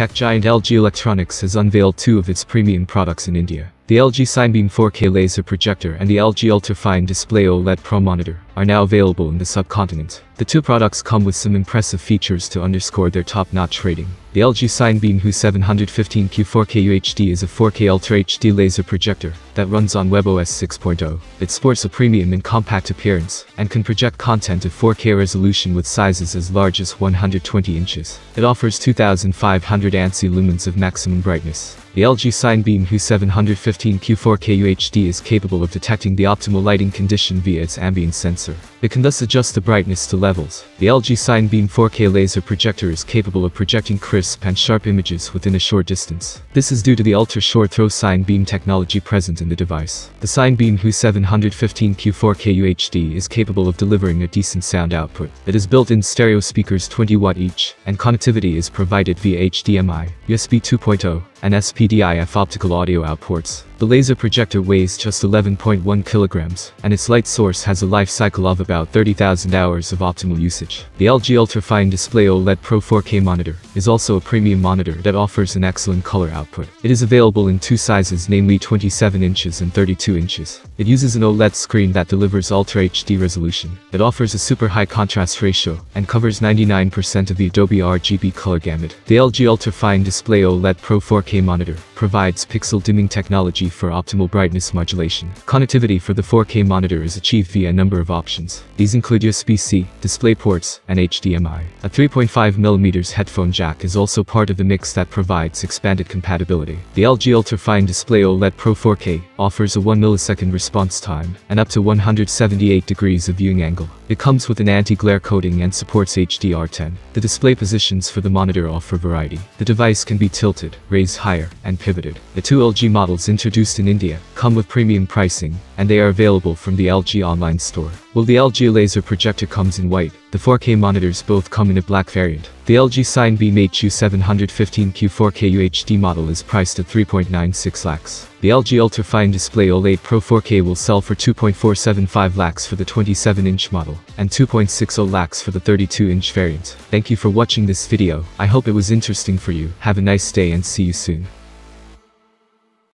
tech giant LG Electronics has unveiled two of its premium products in India. The LG CineBeam 4K laser projector and the LG Ultrafine Display OLED Pro Monitor are now available in the subcontinent. The two products come with some impressive features to underscore their top-notch rating. The LG CineBeam HU715Q 4K UHD is a 4K Ultra HD laser projector that runs on WebOS 6.0. It sports a premium and compact appearance and can project content at 4K resolution with sizes as large as 120 inches. It offers 2500 ANSI lumens of maximum brightness. The LG CineBeam HU715Q 4K UHD is capable of detecting the optimal lighting condition via its ambient sensor. It can thus adjust the brightness to levels. The LG CineBeam 4K laser projector is capable of projecting crisp and sharp images within a short distance. This is due to the ultra-short throw CineBeam technology present in the device. The CineBeam HU715Q 4K UHD is capable of delivering a decent sound output. It has built-in stereo speakers 20W each, and connectivity is provided via HDMI, USB 2.0, and SPDIF optical audio outputs. The laser projector weighs just 11.1 kilograms, and its light source has a life cycle of about 30,000 hours of optimal usage. The LG Ultrafine Display OLED Pro 4K monitor is also a premium monitor that offers an excellent color output. It is available in two sizes, namely 27 inches and 32 inches. It uses an OLED screen that delivers Ultra HD resolution. It offers a super high contrast ratio and covers 99% of the Adobe RGB color gamut. The LG Ultrafine Display OLED Pro 4K monitor provides pixel dimming technology for optimal brightness modulation. Connectivity for the 4K monitor is achieved via a number of options. These include USB-C, display ports, and HDMI. A 3.5mm headphone jack is also part of the mix that provides expanded compatibility. The LG Ultrafine Display OLED Pro 4K offers a 1 millisecond response time and up to 178 degrees of viewing angle. It comes with an anti-glare coating and supports HDR10. The display positions for the monitor offer variety. The device can be tilted, raised higher, and pivoted. The two LG models introduced in India come with premium pricing, and they are available from the LG online store. While the LG laser projector comes in white, the 4K monitors both come in a black variant. The LG CineBeam HU715Q 4K UHD model is priced at 3.96 lakhs. The LG Ultrafine Display OLED Pro 4K will sell for 2.475 lakhs for the 27-inch model, and 2.60 lakhs for the 32-inch variant. Thank you for watching this video. I hope it was interesting for you. Have a nice day and see you soon.